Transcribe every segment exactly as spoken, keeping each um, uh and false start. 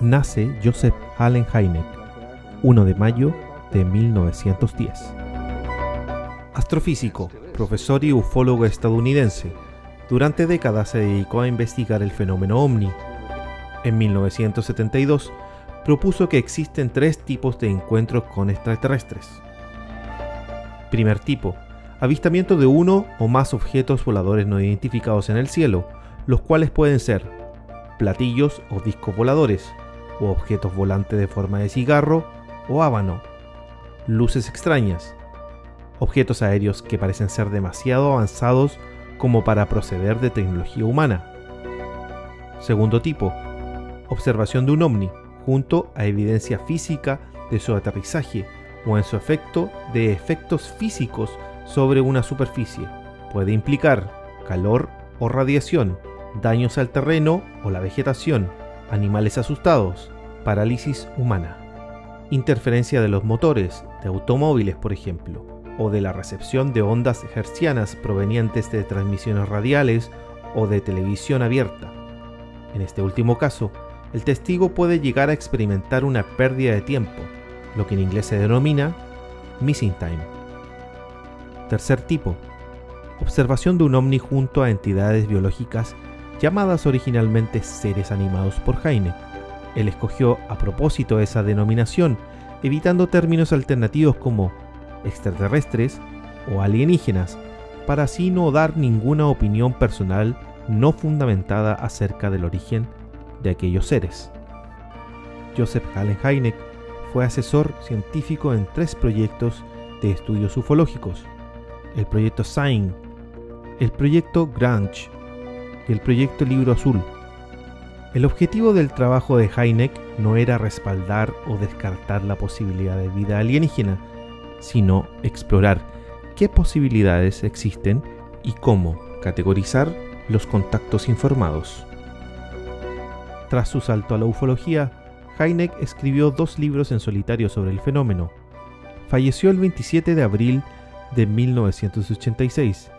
nace Josef Allen Hynek, uno de mayo de mil novecientos diez. Astrofísico, profesor y ufólogo estadounidense, durante décadas se dedicó a investigar el fenómeno OVNI. En mil novecientos setenta y dos, propuso que existen tres tipos de encuentros con extraterrestres. Primer tipo, avistamiento de uno o más objetos voladores no identificados en el cielo, los cuales pueden ser platillos o discos voladores, o objetos volantes de forma de cigarro o hábano, luces extrañas, objetos aéreos que parecen ser demasiado avanzados como para proceder de tecnología humana. Segundo tipo, observación de un ovni junto a evidencia física de su aterrizaje o en su efecto de efectos físicos sobre una superficie. Puede implicar calor o radiación, daños al terreno o la vegetación, animales asustados, parálisis humana, interferencia de los motores de automóviles, por ejemplo, o de la recepción de ondas hertzianas provenientes de transmisiones radiales o de televisión abierta. En este último caso, el testigo puede llegar a experimentar una pérdida de tiempo, lo que en inglés se denomina missing time. Tercer tipo, observación de un ovni junto a entidades biológicas llamadas originalmente seres animados por Hynek. Él escogió a propósito esa denominación, evitando términos alternativos como extraterrestres o alienígenas, para así no dar ninguna opinión personal no fundamentada acerca del origen de aquellos seres. Josef Allen Hynek fue asesor científico en tres proyectos de estudios ufológicos: el Proyecto Sign, el Proyecto Grunch y el Proyecto Libro Azul. El objetivo del trabajo de Hynek no era respaldar o descartar la posibilidad de vida alienígena, sino explorar qué posibilidades existen y cómo categorizar los contactos informados. Tras su salto a la ufología, Hynek escribió dos libros en solitario sobre el fenómeno. Falleció el veintisiete de abril de mil novecientos ochenta y seis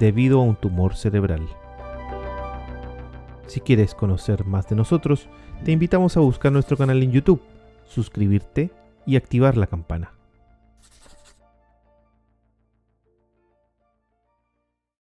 debido a un tumor cerebral. Si quieres conocer más de nosotros, te invitamos a buscar nuestro canal en YouTube, suscribirte y activar la campana.